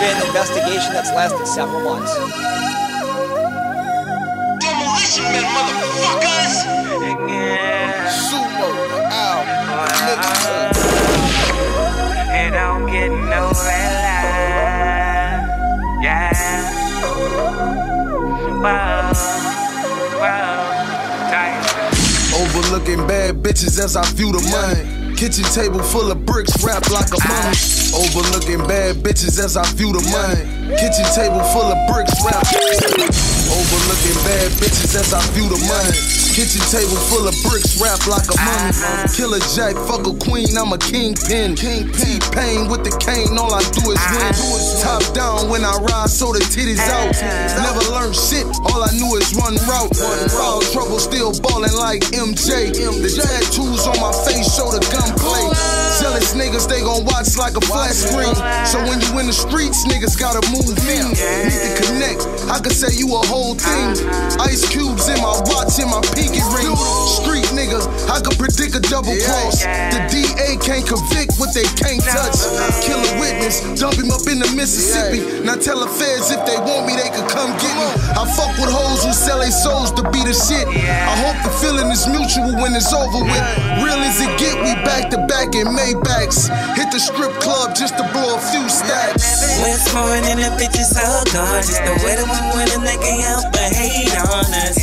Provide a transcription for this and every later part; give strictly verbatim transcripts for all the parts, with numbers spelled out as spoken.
been an investigation that's lasted several months. Demolition men, motherfuckers! Yeah. Sumo, ow, nigga. It don't get no red light. Yeah. Wow. Wow. Nice. Overlooking bad bitches as I view the money. Kitchen table full of bricks wrapped like a mummy. Overlooking bad bitches as I view the money. Kitchen table full of bricks wrapped. Overlooking bad bitches as I view the money. Kitchen table full of bricks wrapped like a mummy. Killer Jack, fuck a queen, I'm a kingpin. T-pain with the cane, all I do is win. Top down when I ride, so the titties out. Never learned shit, all I knew is run route. Foul trouble, still ballin' like M J. The tattoos on my face show the gun. Play. Jealous niggas, they gon' watch like a flat screen. So when you in the streets, niggas gotta move in. Need to connect, I could say you a whole thing. Ice cubes in my watch, in my pinky ring. Street niggas, I could predict a double cross. The D A can't convict what they can't touch. Kill a witness, dump him up in the Mississippi. Now tell the feds if they want me, they could come get me. I fuck with hoes who sell their souls to be the shit. I hope the feeling is mutual when it's over with. Real as it get, we back to back in Maybachs. Hit the strip club just to blow a few stacks. West morning, the bitch is so gorgeous. The way that we want them, they can't help but hate on us.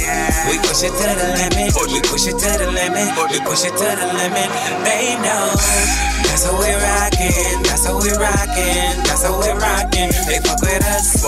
We push it to the limit. We push it to the limit. We push it to the limit. They know that's how we rockin'. That's how we rockin'. That's how we rockin'. They fuck with us.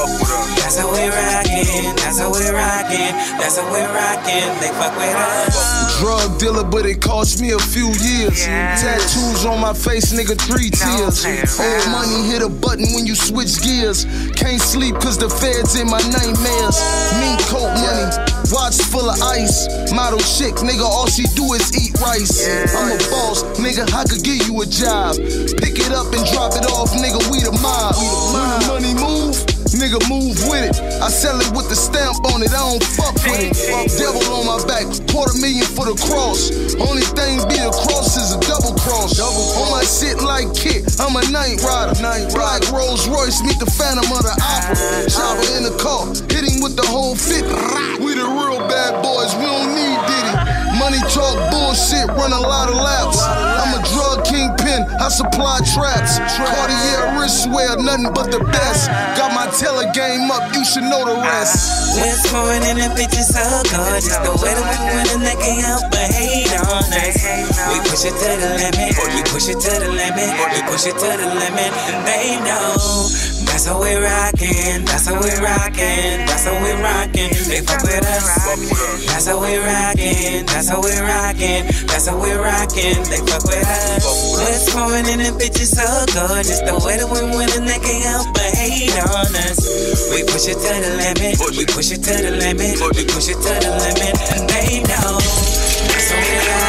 That's how we rockin'. That's how we rockin'. That's how we rockin'. They fuck with us. Drug dealer, but it cost me a few years. Tattoos on my face, nigga, three tears. Old money, hit a button when you switch gears. Can't sleep cause the feds in my nightmares. Mean coat money, watch full of ice. Model chick, nigga, all she do is eat rice. I'm a boss, nigga, I could give you a job. Pick it up and drop it off, nigga, we the mob. When the money move, nigga, move with it. I sell it with the stamp on it, I don't fuck with it. Devil on my back, quarter million for the cross. Only thing be a cross is a double cross. Double on my shit like Kit, I'm a night rider. Black Rolls Royce, meet the Phantom of the Opera. Chopper in the car, hit him with the whole fifty. We the real bad boys, we don't need Diddy. Money talk bullshit, run a lot of laps. I'm a drug kingpin, I supply traps. Cartier wristwear, nothing but the best. Got my tell a game up, you should know the rest. West morning, the bitches so gorgeous. The way that we win and they can't help but hate on us. We push it to the limit, we push it to the limit, we push it to the limit. They know that's how we rockin', that's how we rockin', that's how we rockin'. They fuck with us. That's how we rockin', that's how we rockin', that's how we rockin'. They fuck with us. West morning, the bitches so gorgeous. The way that we win and they can't help but hate on us. We push it to the limit, we push it to the limit, we push it to the limit, and they know that's what we got.